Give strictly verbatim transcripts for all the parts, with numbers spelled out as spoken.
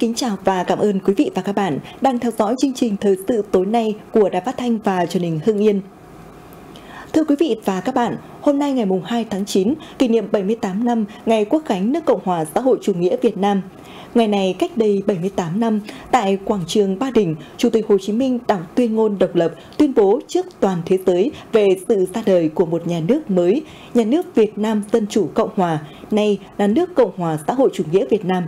kính chào và cảm ơn quý vị và các bạn đang theo dõi chương trình thời sự tối nay của Đài Phát thanh và Truyền hình Hưng Yên. Thưa quý vị và các bạn, hôm nay ngày hai tháng chín, kỷ niệm bảy mươi tám năm Ngày Quốc khánh nước Cộng hòa xã hội chủ nghĩa Việt Nam. Ngày này cách đây bảy mươi tám năm, tại Quảng trường Ba Đình, Chủ tịch Hồ Chí Minh đọc tuyên ngôn độc lập, tuyên bố trước toàn thế giới về sự ra đời của một nhà nước mới, nhà nước Việt Nam Dân Chủ Cộng Hòa, nay là nước Cộng Hòa xã hội chủ nghĩa Việt Nam.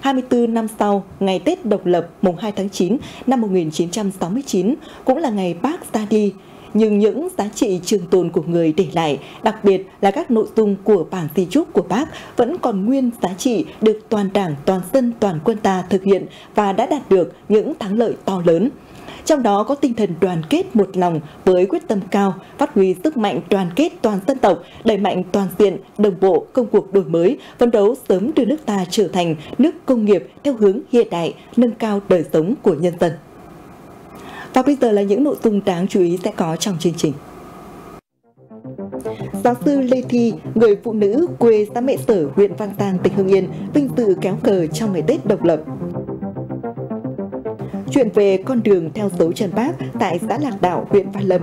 hai mươi tư năm sau, ngày Tết độc lập mùng hai tháng chín năm một nghìn chín trăm sáu mươi chín, cũng là ngày Bác ra đi. Nhưng những giá trị trường tồn của người để lại, đặc biệt là các nội dung của bản di chúc của Bác, vẫn còn nguyên giá trị được toàn đảng, toàn dân, toàn quân ta thực hiện và đã đạt được những thắng lợi to lớn. Trong đó có tinh thần đoàn kết một lòng với quyết tâm cao, phát huy sức mạnh đoàn kết toàn dân tộc, đẩy mạnh toàn diện, đồng bộ công cuộc đổi mới, phấn đấu sớm đưa nước ta trở thành nước công nghiệp theo hướng hiện đại, nâng cao đời sống của nhân dân. Và bây giờ là những nội dung đáng chú ý sẽ có trong chương trình. Giáo sư Lê Thi, người phụ nữ quê xã Mễ Sở, huyện Văn Giang, tỉnh Hưng Yên, vinh dự kéo cờ trong ngày Tết độc lập. Chuyện về con đường theo dấu chân Bác tại xã Lạc Đảo, huyện Văn Lâm.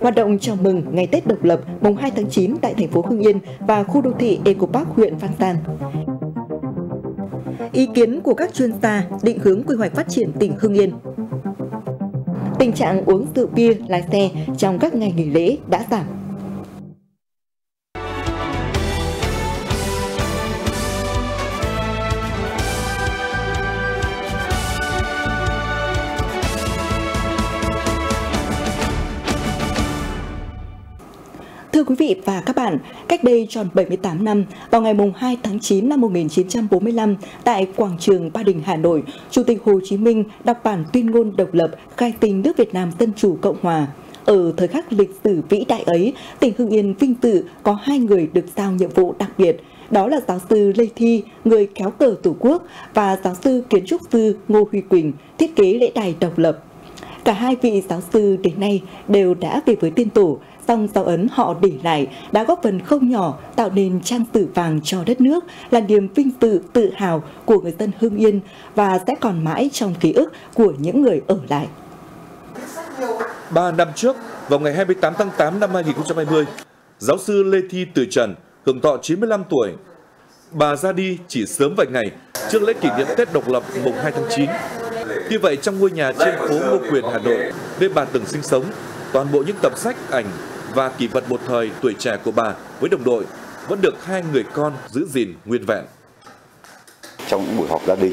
Hoạt động chào mừng ngày Tết độc lập mùng hai tháng chín tại thành phố Hưng Yên và khu đô thị Ecopark, huyện Văn Giang. Ý kiến của các chuyên gia định hướng quy hoạch phát triển tỉnh Hưng Yên. Tình trạng uống rượu bia, lái xe trong các ngày nghỉ lễ đã giảm. Thưa quý vị và các bạn, cách đây tròn bảy mươi tám năm, vào ngày hai tháng chín năm một nghìn chín trăm bốn mươi lăm, tại Quảng trường Ba Đình, Hà Nội, Chủ tịch Hồ Chí Minh đọc bản tuyên ngôn độc lập khai sinh nước Việt Nam Dân Chủ Cộng Hòa. Ở thời khắc lịch sử vĩ đại ấy, tỉnh Hưng Yên vinh dự có hai người được giao nhiệm vụ đặc biệt. Đó là giáo sư Lê Thi, người kéo cờ Tổ quốc, và giáo sư kiến trúc sư Ngô Huy Quỳnh, thiết kế lễ đài độc lập. Cả hai vị giáo sư đến nay đều đã về với tiên tổ, song dấu ấn họ để lại đã góp phần không nhỏ tạo nên trang sử vàng cho đất nước, là niềm vinh dự tự hào của người dân Hưng Yên và sẽ còn mãi trong ký ức của những người ở lại. Ba năm trước, vào ngày hai mươi tám tháng tám năm hai nghìn không trăm hai mươi, giáo sư Lê Thi Từ Trần hưởng thọ chín mươi lăm tuổi. Bà ra đi chỉ sớm vài ngày trước lễ kỷ niệm Tết độc lập mùng hai tháng chín. Như vậy, trong ngôi nhà trên phố Ngô Quyền, Hà Nội, nơi bà từng sinh sống, toàn bộ những tập sách, ảnh và kỷ vật một thời tuổi trẻ của bà với đồng đội vẫn được hai người con giữ gìn nguyên vẹn. Trong những buổi họp gia đình,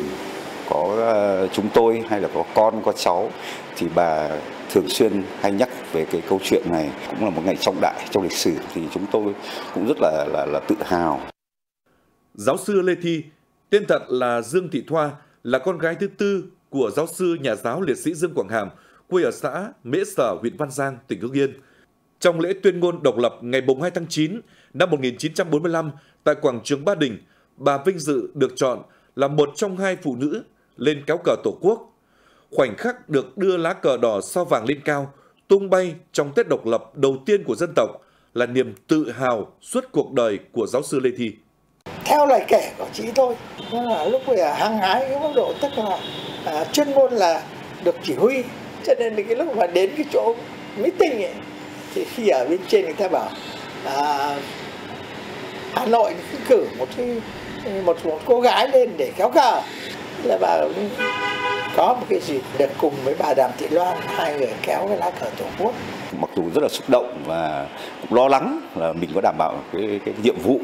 có chúng tôi hay là có con, có cháu, thì bà thường xuyên hay nhắc về cái câu chuyện này. Cũng là một ngày trọng đại trong lịch sử, thì chúng tôi cũng rất là, là, là tự hào. Giáo sư Lê Thi, tên thật là Dương Thị Thoa, là con gái thứ tư của giáo sư nhà giáo liệt sĩ Dương Quảng Hàm, quê ở xã Mễ Sở, huyện Văn Giang, tỉnh Hưng Yên. Trong lễ tuyên ngôn độc lập ngày hai tháng chín năm một nghìn chín trăm bốn mươi lăm tại Quảng trường Ba Đình, bà vinh dự được chọn là một trong hai phụ nữ lên kéo cờ Tổ quốc. Khoảnh khắc được đưa lá cờ đỏ sao vàng lên cao, tung bay trong Tết độc lập đầu tiên của dân tộc là niềm tự hào suốt cuộc đời của giáo sư Lê Thi. Theo lời kể của chị tôi, là lúc bây giờ hăng hái cái mức độ, tức là à, chuyên môn là được chỉ huy. Cho nên là cái lúc mà đến cái chỗ meeting ấy, thì khi ở bên trên người ta bảo à, Hà Nội cứ cử một, cái, một một cô gái lên để kéo cờ. Là bà có một cái dịp được cùng với bà Đàm Thị Loan, hai người kéo cái lá cờ Tổ quốc. Mặc dù rất là xúc động và cũng lo lắng là mình có đảm bảo cái, cái nhiệm vụ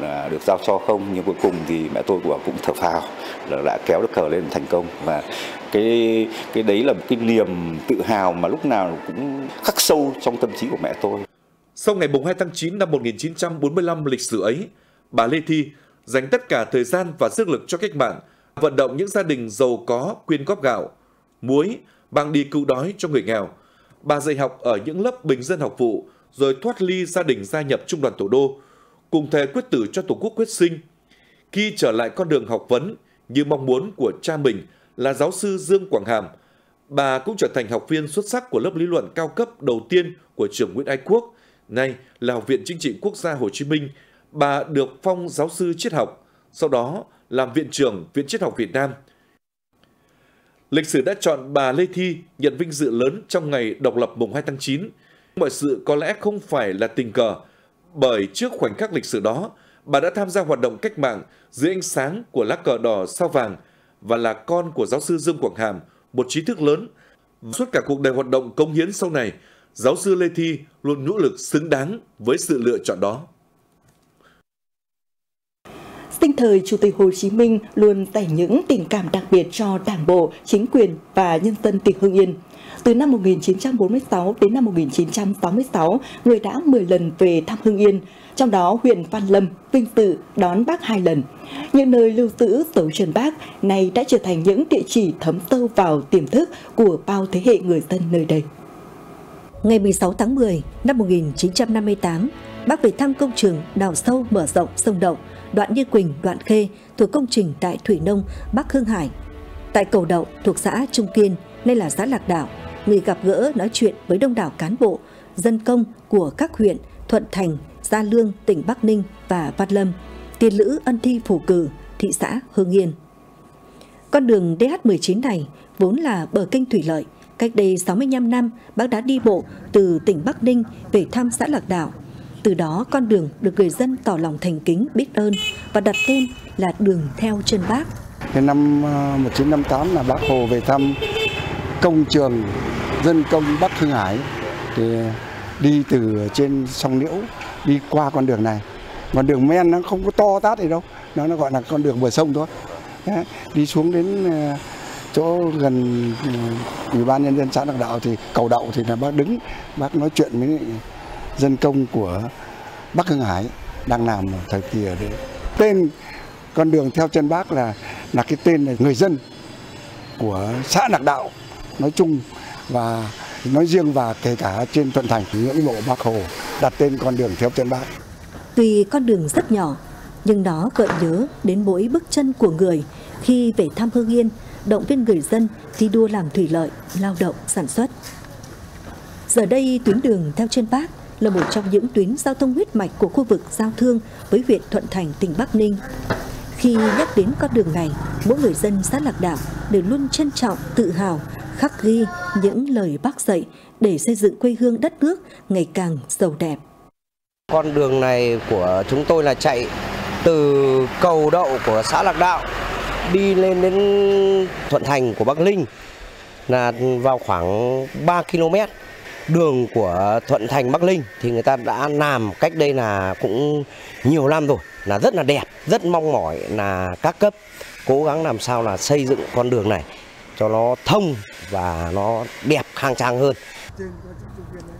là được giao cho không, nhưng cuối cùng thì mẹ tôi của cũng thở phào là đã kéo được cờ lên thành công. Và cái cái đấy là một cái niềm tự hào mà lúc nào cũng khắc sâu trong tâm trí của mẹ tôi. Sau ngày hai tháng chín năm một nghìn chín trăm bốn mươi lăm lịch sử ấy, bà Lê Thi dành tất cả thời gian và sức lực cho cách mạng, vận động những gia đình giàu có quyên góp gạo, muối, mang đi cứu đói cho người nghèo. Bà dạy học ở những lớp bình dân học vụ, rồi thoát ly gia đình gia nhập Trung đoàn Thủ đô, cùng thề quyết tử cho Tổ quốc quyết sinh. Khi trở lại con đường học vấn như mong muốn của cha mình là giáo sư Dương Quảng Hàm, bà cũng trở thành học viên xuất sắc của lớp lý luận cao cấp đầu tiên của trường Nguyễn Ái Quốc, nay là Học viện Chính trị Quốc gia Hồ Chí Minh. Bà được phong giáo sư triết học, sau đó làm Viện trưởng Viện Triết học Việt Nam. Lịch sử đã chọn bà Lê Thi nhận vinh dự lớn trong ngày độc lập mùng hai tháng chín. Mọi sự có lẽ không phải là tình cờ, bởi trước khoảnh khắc lịch sử đó, bà đã tham gia hoạt động cách mạng dưới ánh sáng của lá cờ đỏ sao vàng và là con của giáo sư Dương Quảng Hàm, một trí thức lớn. Suốt cả cuộc đời hoạt động cống hiến sau này, giáo sư Lê Thi luôn nỗ lực xứng đáng với sự lựa chọn đó. Sinh thời Chủ tịch Hồ Chí Minh luôn dành những tình cảm đặc biệt cho Đảng bộ, chính quyền và nhân dân tỉnh Hưng Yên. Từ năm một nghìn chín trăm bốn mươi sáu đến năm một nghìn chín trăm sáu mươi sáu, người đã mười lần về thăm Hưng Yên, trong đó huyện Văn Lâm vinh dự đón Bác hai lần. Những nơi lưu giữ dấu chân Bác này đã trở thành những địa chỉ thấm sâu vào tiềm thức của bao thế hệ người dân nơi đây. Ngày mười sáu tháng mười năm một nghìn chín trăm năm mươi tám, Bác về thăm công trường đào sâu mở rộng sông Động, đoạn Như Quỳnh, đoạn Khê thuộc công trình tại Thủy Nông, Bắc Hưng Hải, tại Cầu Đậu thuộc xã Trung Kiên, nay là xã Lạc Đảo, người gặp gỡ nói chuyện với đông đảo cán bộ, dân công của các huyện Thuận Thành, Gia Lương, tỉnh Bắc Ninh và Văn Lâm, tiền lữ ân thi phù cử, thị xã Hưng Yên. Con đường D H mười chín này vốn là bờ kênh thủy lợi. Cách đây sáu mươi lăm năm, Bác đã đi bộ từ tỉnh Bắc Ninh về thăm xã Lạc Đảo. Từ đó, con đường được người dân tỏ lòng thành kính biết ơn và đặt tên là đường theo chân Bác. Năm một nghìn chín trăm năm mươi tám là Bác Hồ về thăm công trường dân công Bắc Hưng Hải, thì đi từ trên sông Liễu đi qua con đường này. Con đường men nó không có to tát gì đâu, nó nó gọi là con đường bờ sông thôi. Đấy, đi xuống đến chỗ gần Ủy ban Nhân dân xã Lạc Đảo thì Cầu Đậu thì là Bác đứng, Bác nói chuyện với dân công của Bắc Hưng Hải đang làm ở thời kỳ ở đấy. Tên con đường theo chân Bác là là cái tên là người dân của xã Lạc Đảo nói chung và nói riêng, và kể cả trên Thuận Thành, ngưỡng mộ Bác Hồ đặt tên con đường theo chân Bác. Tuy con đường rất nhỏ nhưng nó gợi nhớ đến mỗi bước chân của người khi về thăm Hưng Yên, động viên người dân thi đua làm thủy lợi, lao động sản xuất. Giờ đây, tuyến đường theo chân Bác là một trong những tuyến giao thông huyết mạch của khu vực giao thương với huyện Thuận Thành, tỉnh Bắc Ninh. Khi nhắc đến con đường này, mỗi người dân xã Lạc Đảo đều luôn trân trọng, tự hào, khắc ghi những lời Bác dạy để xây dựng quê hương đất nước ngày càng giàu đẹp. Con đường này của chúng tôi là chạy từ Cầu Đậu của xã Lạc Đảo đi lên đến Thuận Thành của Bắc Ninh là vào khoảng ba ki lô mét. Đường của Thuận Thành Bắc Ninh thì người ta đã làm cách đây là cũng nhiều năm rồi, là rất là đẹp, rất mong mỏi là các cấp cố gắng làm sao là xây dựng con đường này cho nó thông và nó đẹp, khang trang hơn.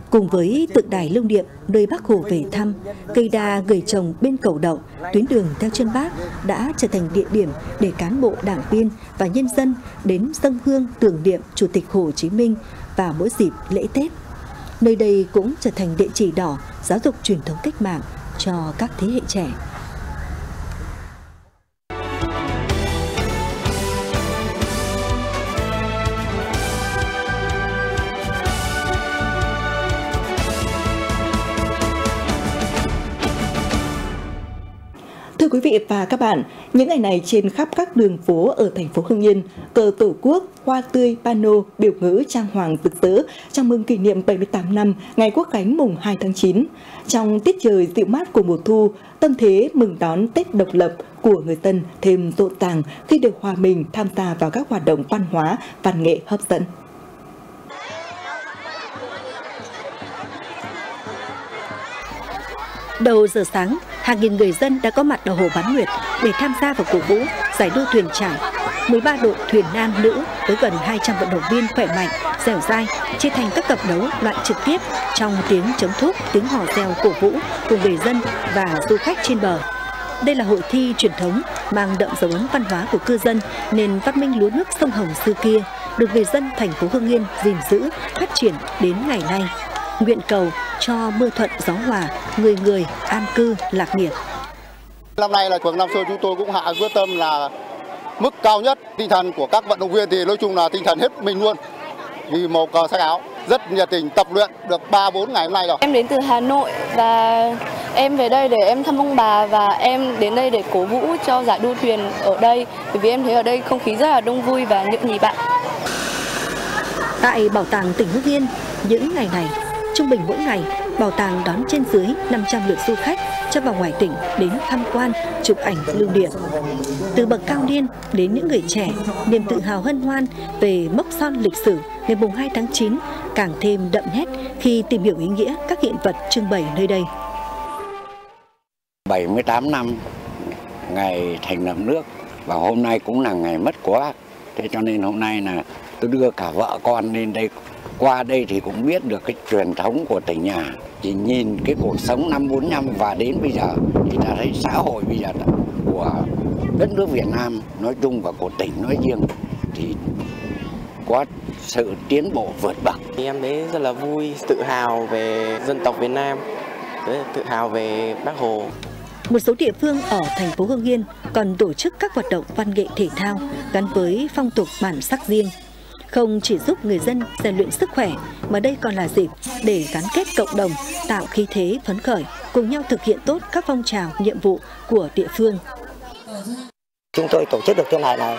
Cùng với tượng đài lưu niệm nơi Bác Hồ về thăm, cây đa người trồng bên Cầu Đậu, tuyến đường theo chân Bác đã trở thành địa điểm để cán bộ, đảng viên và nhân dân đến dâng hương tưởng niệm Chủ tịch Hồ Chí Minh vào mỗi dịp lễ Tết. Nơi đây cũng trở thành địa chỉ đỏ giáo dục truyền thống cách mạng cho các thế hệ trẻ. Thưa quý vị và các bạn, những ngày này trên khắp các đường phố ở thành phố Hưng Yên, cờ Tổ quốc, hoa tươi, pano, biểu ngữ trang hoàng rực rỡ chào mừng kỷ niệm bảy mươi tám năm ngày Quốc khánh mùng hai tháng chín. Trong tiết trời dịu mát của mùa thu, tâm thế mừng đón Tết độc lập của người dân thêm rộn ràng khi được hòa mình tham gia vào các hoạt động văn hóa, văn nghệ hấp dẫn. Đầu giờ sáng, hàng nghìn người dân đã có mặt ở Hồ Bán Nguyệt để tham gia vào cổ vũ giải đua thuyền trải. mười ba đội thuyền nam nữ với gần hai trăm vận động viên khỏe mạnh, dẻo dai, chia thành các cặp đấu loại trực tiếp trong tiếng chống thúc, tiếng hò reo cổ vũ cùng người dân và du khách trên bờ. Đây là hội thi truyền thống mang đậm dấu ấn văn hóa của cư dân nền văn minh lúa nước sông Hồng xưa kia, được người dân thành phố Hưng Yên gìn giữ, phát triển đến ngày nay. Nguyện cầu cho mưa thuận gió hòa, người người an cư lạc nghiệp. Năm nay là cuộc năm xuôi, chúng tôi cũng hạ quyết tâm là mức cao nhất. Tinh thần của các vận động viên thì nói chung là tinh thần hết mình luôn, vì màu cờ sắc áo, rất nhiệt tình, tập luyện được ba bốn ngày hôm nay rồi. Em đến từ Hà Nội và Em về đây để em thăm ông bà và em đến đây để cổ vũ cho giải đua thuyền ở đây, bởi vì em thấy ở đây không khí rất là đông vui và nhộn nhịp bạn. Tại Bảo tàng tỉnh Hưng Yên, những ngày này, trung bình mỗi ngày, bảo tàng đón trên dưới năm trăm lượt du khách trong và ngoài tỉnh đến tham quan, chụp ảnh lưu niệm. Từ bậc cao niên đến những người trẻ, niềm tự hào hân hoan về mốc son lịch sử ngày hai tháng chín càng thêm đậm nét khi tìm hiểu ý nghĩa các hiện vật trưng bày nơi đây. bảy mươi tám năm ngày thành lập nước và hôm nay cũng là ngày mất của Bác. Thế cho nên hôm nay là tôi đưa cả vợ con lên đây. Qua đây thì cũng biết được cái truyền thống của tỉnh nhà. Chỉ nhìn cái cuộc sống năm bốn mươi lăm và đến bây giờ thì ta thấy xã hội bây giờ của đất nước Việt Nam nói chung và của tỉnh nói riêng thì có sự tiến bộ vượt bậc. Em thấy rất là vui, tự hào về dân tộc Việt Nam, tự hào về Bác Hồ. Một số địa phương ở thành phố Hưng Yên còn tổ chức các hoạt động văn nghệ thể thao gắn với phong tục bản sắc riêng. Không chỉ giúp người dân rèn luyện sức khỏe mà đây còn là dịp để gắn kết cộng đồng, tạo khí thế phấn khởi, cùng nhau thực hiện tốt các phong trào, nhiệm vụ của địa phương. Chúng tôi tổ chức được thế này là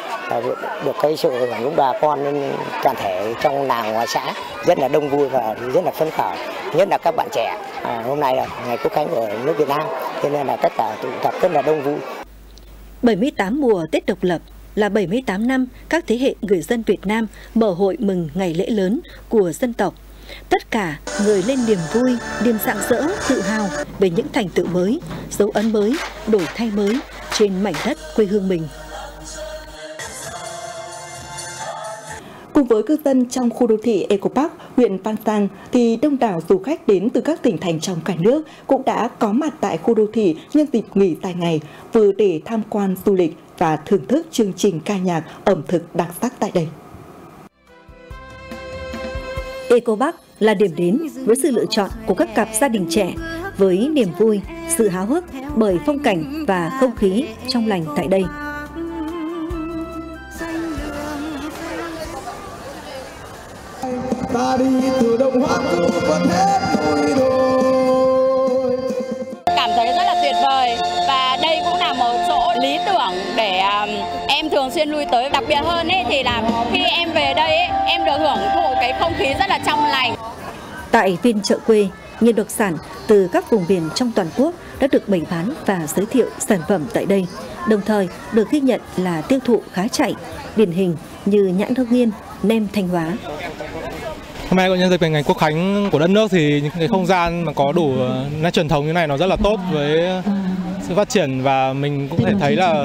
được cái sự hưởng ứng bà con nên toàn thể trong làng ngoài xã rất là đông vui và rất là phấn khởi, nhất là các bạn trẻ. À, hôm nay là ngày Quốc khánh của nước Việt Nam, thế nên là tất cả tụ tập rất là đông vui. bảy mươi tám mùa Tết độc lập là bảy mươi tám năm các thế hệ người dân Việt Nam mở hội mừng ngày lễ lớn của dân tộc. Tất cả người lên niềm vui, niềm rạng rỡ, tự hào về những thành tựu mới, dấu ấn mới, đổi thay mới trên mảnh đất quê hương mình. Cùng với cư dân trong khu đô thị Ecopark, huyện Văn Giang thì đông đảo du khách đến từ các tỉnh thành trong cả nước cũng đã có mặt tại khu đô thị nhân dịp nghỉ dài ngày, vừa để tham quan du lịch và thưởng thức chương trình ca nhạc, ẩm thực đặc sắc tại đây. Ecopark là điểm đến với sự lựa chọn của các cặp gia đình trẻ với niềm vui, sự háo hức bởi phong cảnh và không khí trong lành tại đây. Ta đi từ Đông Hoa vẫn hết đôi đôi. Cảm thấy rất là tuyệt vời và đây cũng là một chỗ lý tưởng để em thường xuyên lui tới. Đặc biệt hơn ấy thì là khi em về đây ấy, em được hưởng thụ cái không khí rất là trong lành. Tại phiên chợ quê, nhiều đặc sản từ các vùng miền trong toàn quốc đã được bày bán và giới thiệu sản phẩm tại đây, đồng thời được ghi nhận là tiêu thụ khá chạy, điển hình như nhãn Hưng Yên, nem Thanh Hóa. Hôm nay có nhân dịp ngày Quốc khánh của đất nước thì những cái không gian mà có đủ nét truyền thống như này nó rất là tốt với sự phát triển và mình cũng thể thấy là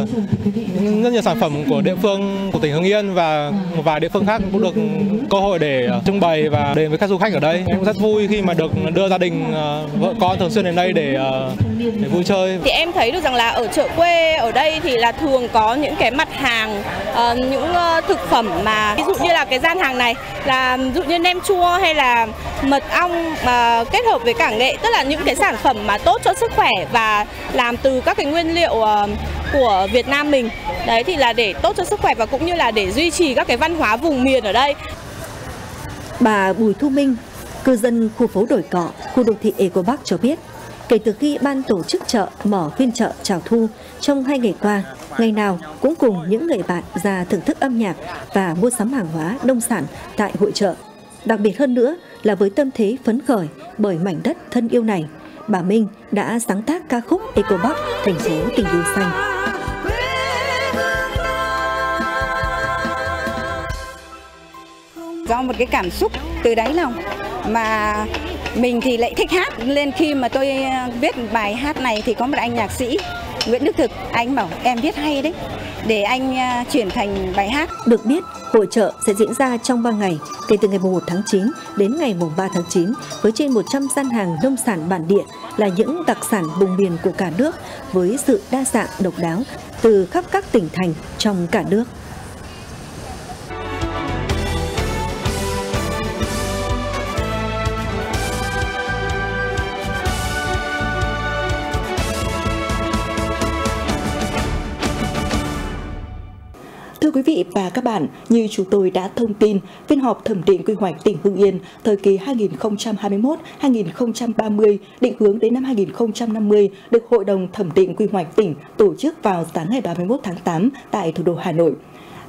rất nhiều sản phẩm của địa phương của tỉnh Hưng Yên và một vài địa phương khác cũng được cơ hội để trưng bày và đến với các du khách ở đây. Em cũng rất vui khi mà được đưa gia đình vợ con thường xuyên đến đây để, để vui chơi. Thì em thấy được rằng là ở chợ quê ở đây thì là thường có những cái mặt hàng, những thực phẩm mà ví dụ như là cái gian hàng này là ví dụ như nem chua hay là mật ong mà kết hợp với cả nghệ, tức là những cái sản phẩm mà tốt cho sức khỏe và làm từ từ các cái nguyên liệu của Việt Nam mình. Đấy thì là để tốt cho sức khỏe và cũng như là để duy trì các cái văn hóa vùng miền ở đây. Bà Bùi Thu Minh, cư dân khu phố Đồi Cọ, khu đô thị Ecopark cho biết, kể từ khi ban tổ chức chợ mở phiên chợ chào thu trong hai ngày qua, ngày nào cũng cùng những người bạn ra thưởng thức âm nhạc và mua sắm hàng hóa nông sản tại hội chợ. Đặc biệt hơn nữa là với tâm thế phấn khởi bởi mảnh đất thân yêu này, bà Minh đã sáng tác ca khúc Ecopark thành phố tình yêu xanh. Do một cái cảm xúc từ đáy lòng mà mình thì lại thích hát, nên khi mà tôi viết bài hát này thì có một anh nhạc sĩ Nguyễn Đức Thực, anh bảo em viết hay đấy, để anh chuyển thành bài hát. Được biết, hội chợ sẽ diễn ra trong ba ngày, kể từ ngày một tháng chín đến ngày ba tháng chín, với trên một trăm gian hàng nông sản bản địa là những đặc sản vùng miền của cả nước với sự đa dạng độc đáo từ khắp các tỉnh thành trong cả nước. Thưa quý vị và các bạn, như chúng tôi đã thông tin, phiên họp thẩm định quy hoạch tỉnh Hưng Yên thời kỳ hai nghìn không trăm hai mươi mốt đến hai nghìn không trăm ba mươi định hướng đến năm hai nghìn không trăm năm mươi được Hội đồng thẩm định quy hoạch tỉnh tổ chức vào sáng ngày ba mươi mốt tháng tám tại thủ đô Hà Nội.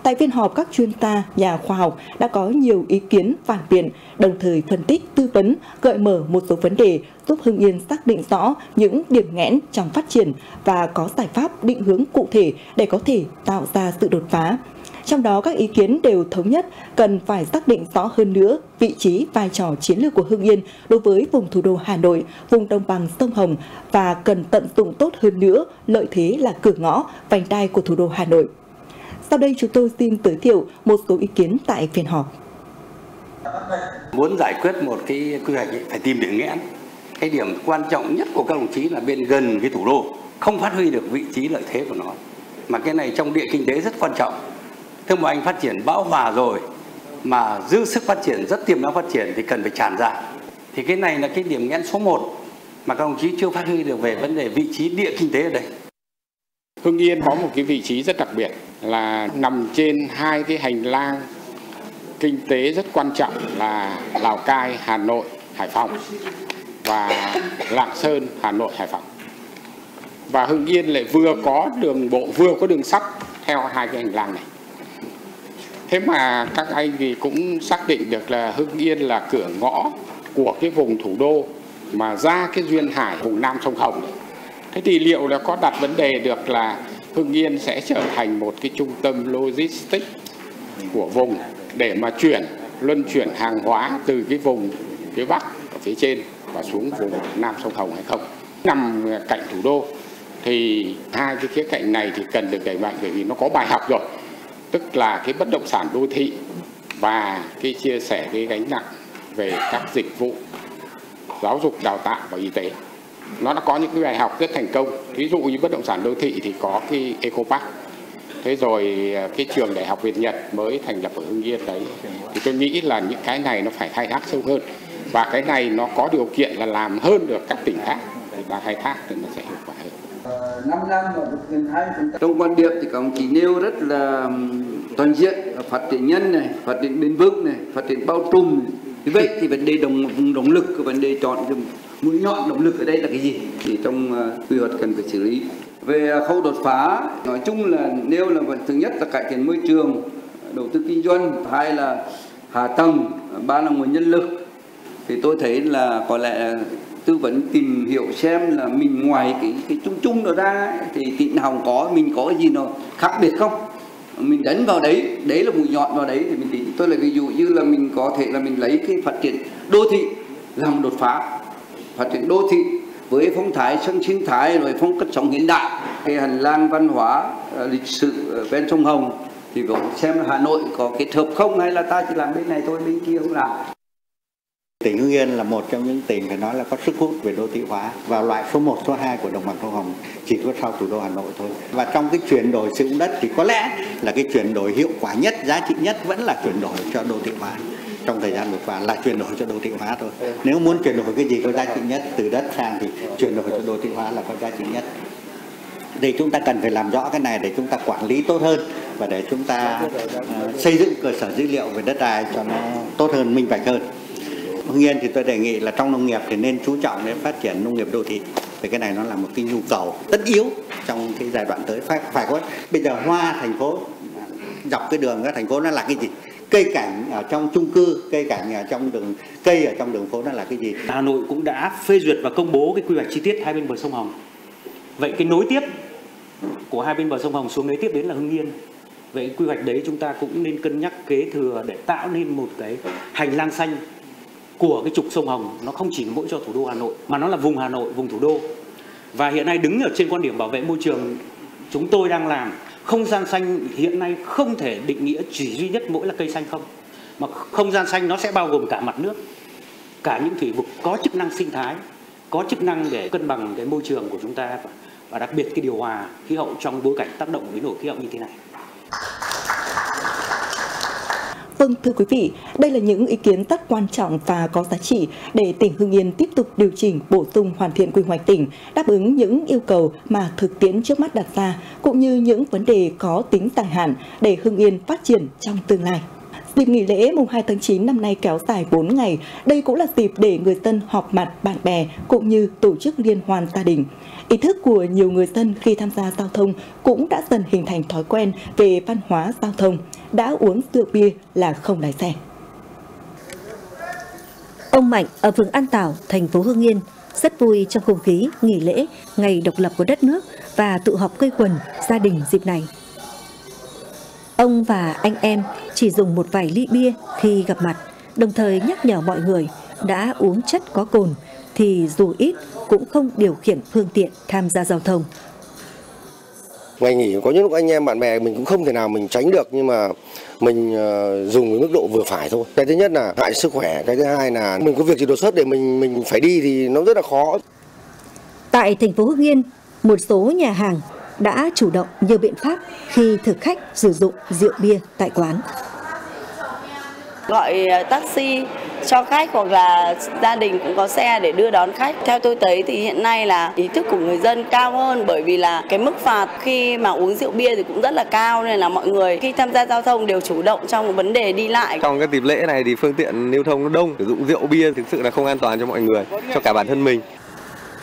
Tại phiên họp, các chuyên gia, nhà khoa học đã có nhiều ý kiến phản biện, đồng thời phân tích, tư vấn, gợi mở một số vấn đề giúp Hưng Yên xác định rõ những điểm nghẽn trong phát triển và có giải pháp định hướng cụ thể để có thể tạo ra sự đột phá. Trong đó, các ý kiến đều thống nhất cần phải xác định rõ hơn nữa vị trí, vai trò chiến lược của Hưng Yên đối với vùng thủ đô Hà Nội, vùng đồng bằng sông Hồng và cần tận dụng tốt hơn nữa lợi thế là cửa ngõ, vành đai của thủ đô Hà Nội. Sau đây chúng tôi xin giới thiệu một số ý kiến tại phiên họp. Muốn giải quyết một cái quy hoạch phải tìm điểm nghẽn. Cái điểm quan trọng nhất của các đồng chí là bên gần cái thủ đô, không phát huy được vị trí lợi thế của nó. Mà cái này trong địa kinh tế rất quan trọng. Thương mại Anh phát triển bão hòa rồi mà dư sức phát triển, rất tiềm năng phát triển thì cần phải tràn ra. Thì cái này là cái điểm nghẽn số một mà các đồng chí chưa phát huy được về vấn đề vị trí địa kinh tế ở đây. Hưng Yên có một cái vị trí rất đặc biệt là nằm trên hai cái hành lang kinh tế rất quan trọng là Lào Cai, Hà Nội, Hải Phòng và Lạng Sơn, Hà Nội, Hải Phòng. Và Hưng Yên lại vừa có đường bộ, vừa có đường sắt theo hai cái hành lang này. Thế mà các anh thì cũng xác định được là Hưng Yên là cửa ngõ của cái vùng thủ đô mà ra cái duyên hải vùng Nam Sông Hồng này. Thế thì liệu là có đặt vấn đề được là Hưng Yên sẽ trở thành một cái trung tâm logistics của vùng để mà chuyển, luân chuyển hàng hóa từ cái vùng phía Bắc ở phía trên và xuống vùng Nam Sông Hồng hay không? Nằm cạnh thủ đô thì hai cái khía cạnh này thì cần được đẩy mạnh bởi vì nó có bài học rồi. Tức là cái bất động sản đô thị và cái chia sẻ cái gánh nặng về các dịch vụ giáo dục, đào tạo và y tế. Nó đã có những cái bài học rất thành công. Ví dụ như bất động sản đô thị thì có cái Ecopark. Thế rồi cái trường đại học Việt-Nhật mới thành lập ở Hưng Yên đấy. Thì tôi nghĩ là những cái này nó phải khai thác sâu hơn. Và cái này nó có điều kiện là làm hơn được các tỉnh khác. Và khai thác thì nó sẽ hiệu quả hơn. Trong quan điểm thì các ông chỉ nêu rất là toàn diện. Phát triển nhân này, phát triển bền vững này, phát triển bao trùm. Như vậy thì vấn đề động, động lực, vấn đề chọn dùng. Mũi nhọn động lực ở đây là cái gì thì trong uh, quy hoạch cần phải xử lý. Về uh, khâu đột phá nói chung là nêu là vấn thứ nhất là cải thiện môi trường, đầu tư kinh doanh, hai là hạ tầng, ba là nguồn nhân lực. Thì tôi thấy là có lẽ tư vấn tìm hiểu xem là mình ngoài cái cái chung chung đó ra ấy, thì tỉnh Hồng có mình có gì nó khác biệt không, mình đánh vào đấy, đấy là mũi nhọn vào đấy thì mình tính. Tôi là ví dụ như là mình có thể là mình lấy cái phát triển đô thị làm đột phá. Phát triển đô thị với phong thái sân sinh thái rồi phong cách sống hiện đại, cái hành lang văn hóa lịch sử bên sông Hồng thì cũng xem Hà Nội có kết hợp không hay là ta chỉ làm bên này thôi bên kia không làm. Tỉnh Hưng Yên là một trong những tỉnh phải nói là có sức hút về đô thị hóa và loại số một, số hai của đồng bằng sông Hồng chỉ có sau thủ đô Hà Nội thôi. Và trong cái chuyển đổi sử dụng đất thì có lẽ là cái chuyển đổi hiệu quả nhất, giá trị nhất vẫn là chuyển đổi cho đô thị hóa. Trong thời gian vừa qua là chuyển đổi cho đô thị hóa thôi. Nếu muốn chuyển đổi cái gì có giá trị nhất từ đất sang thì chuyển đổi cho đô thị hóa là có giá trị nhất. Thì chúng ta cần phải làm rõ cái này để chúng ta quản lý tốt hơn và để chúng ta uh, xây dựng cơ sở dữ liệu về đất đai cho nó tốt hơn, minh bạch hơn. Hưng Yên thì tôi đề nghị là trong nông nghiệp thì nên chú trọng đến phát triển nông nghiệp đô thị. Thì cái này nó là một cái nhu cầu tất yếu trong cái giai đoạn tới phải phải có. Bây giờ hoa thành phố dọc cái đường các thành phố nó là cái gì? Cây cảnh ở trong chung cư, cây cảnh ở trong đường, cây ở trong đường phố nó là cái gì? Hà Nội cũng đã phê duyệt và công bố cái quy hoạch chi tiết hai bên bờ sông Hồng. Vậy cái nối tiếp của hai bên bờ sông Hồng xuống nối tiếp đến là Hưng Yên. Vậy quy hoạch đấy chúng ta cũng nên cân nhắc kế thừa để tạo nên một cái hành lang xanh của cái trục sông Hồng. Nó không chỉ mỗi cho thủ đô Hà Nội mà nó là vùng Hà Nội, vùng thủ đô. Và hiện nay đứng ở trên quan điểm bảo vệ môi trường chúng tôi đang làm. Không gian xanh hiện nay không thể định nghĩa chỉ duy nhất mỗi là cây xanh không. Mà không gian xanh nó sẽ bao gồm cả mặt nước, cả những thủy vực có chức năng sinh thái, có chức năng để cân bằng cái môi trường của chúng ta và đặc biệt cái điều hòa khí hậu trong bối cảnh tác động biến đổi khí hậu như thế này. Vâng, thưa quý vị, đây là những ý kiến rất quan trọng và có giá trị để tỉnh Hưng Yên tiếp tục điều chỉnh, bổ sung, hoàn thiện quy hoạch tỉnh, đáp ứng những yêu cầu mà thực tiễn trước mắt đặt ra, cũng như những vấn đề có tính dài hạn để Hưng Yên phát triển trong tương lai. Dịp nghỉ lễ mùng hai tháng chín năm nay kéo dài bốn ngày, đây cũng là dịp để người dân họp mặt bạn bè cũng như tổ chức liên hoan gia đình. Ý thức của nhiều người dân khi tham gia giao thông cũng đã dần hình thành thói quen về văn hóa giao thông, đã uống rượu bia là không lái xe. Ông Mạnh ở phường An Tảo, thành phố Hưng Yên rất vui trong không khí nghỉ lễ ngày độc lập của đất nước và tụ họp quây quần gia đình dịp này. Ông và anh em chỉ dùng một vài ly bia khi gặp mặt, đồng thời nhắc nhở mọi người đã uống chất có cồn thì dù ít cũng không điều khiển phương tiện tham gia giao thông. Ngày nghỉ có những lúc anh em bạn bè mình cũng không thể nào mình tránh được, nhưng mà mình dùng mức độ vừa phải thôi. Cái thứ nhất là hại sức khỏe, cái thứ hai là mình có việc gì đột xuất để mình mình phải đi thì nó rất là khó. Tại thành phố Hưng Yên, một số nhà hàng đã chủ động nhiều biện pháp khi thực khách sử dụng rượu bia tại quán. Gọi taxi cho khách hoặc là gia đình cũng có xe để đưa đón khách. Theo tôi thấy thì hiện nay là ý thức của người dân cao hơn, bởi vì là cái mức phạt khi mà uống rượu bia thì cũng rất là cao, nên là mọi người khi tham gia giao thông đều chủ động trong vấn đề đi lại. Trong cái dịp lễ này thì phương tiện lưu thông nó đông, sử dụng rượu bia thực sự là không an toàn cho mọi người, cho cả bản thân mình.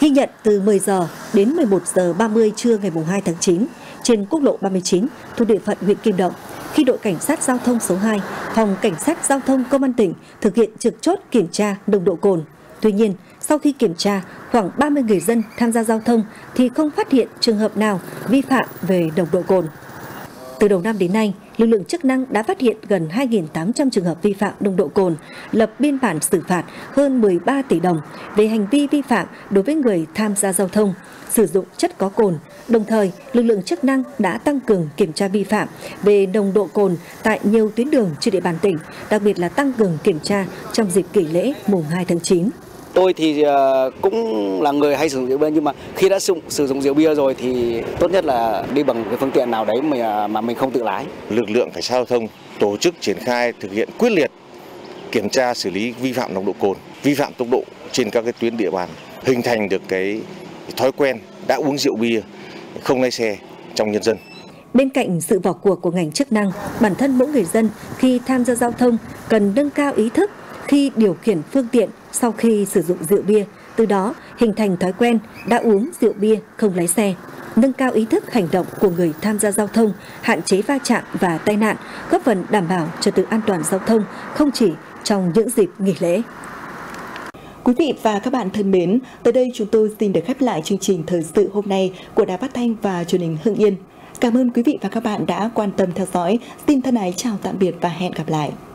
Ghi nhận từ mười giờ đến mười một giờ ba mươi trưa ngày mùng hai tháng chín trên quốc lộ ba mươi chín thuộc địa phận huyện Kim Động, khi đội cảnh sát giao thông số hai, phòng cảnh sát giao thông công an tỉnh thực hiện trực chốt kiểm tra nồng độ cồn. Tuy nhiên, sau khi kiểm tra, khoảng ba mươi người dân tham gia giao thông thì không phát hiện trường hợp nào vi phạm về nồng độ cồn. Từ đầu năm đến nay, lực lượng chức năng đã phát hiện gần hai nghìn tám trăm trường hợp vi phạm nồng độ cồn, lập biên bản xử phạt hơn mười ba tỷ đồng về hành vi vi phạm đối với người tham gia giao thông, sử dụng chất có cồn. Đồng thời, lực lượng chức năng đã tăng cường kiểm tra vi phạm về nồng độ cồn tại nhiều tuyến đường trên địa bàn tỉnh, đặc biệt là tăng cường kiểm tra trong dịp kỷ lễ mùng hai tháng chín. Tôi thì cũng là người hay sử dụng rượu bia, nhưng mà khi đã sử dụng, sử dụng rượu bia rồi thì tốt nhất là đi bằng cái phương tiện nào đấy mà, mà mình không tự lái. Lực lượng cảnh sát giao thông tổ chức triển khai thực hiện quyết liệt kiểm tra xử lý vi phạm nồng độ cồn, vi phạm tốc độ trên các cái tuyến địa bàn, hình thành được cái thói quen đã uống rượu bia không lái xe trong nhân dân. Bên cạnh sự vào cuộc của ngành chức năng, bản thân mỗi người dân khi tham gia giao thông cần nâng cao ý thức khi điều khiển phương tiện sau khi sử dụng rượu bia, từ đó hình thành thói quen đã uống rượu bia không lái xe, nâng cao ý thức hành động của người tham gia giao thông, hạn chế va chạm và tai nạn, góp phần đảm bảo trật tự an toàn giao thông không chỉ trong những dịp nghỉ lễ. Quý vị và các bạn thân mến, tới đây chúng tôi xin được khép lại chương trình thời sự hôm nay của Đài Phát thanh và Truyền hình Hưng Yên. Cảm ơn quý vị và các bạn đã quan tâm theo dõi. Xin thân ái chào tạm biệt và hẹn gặp lại.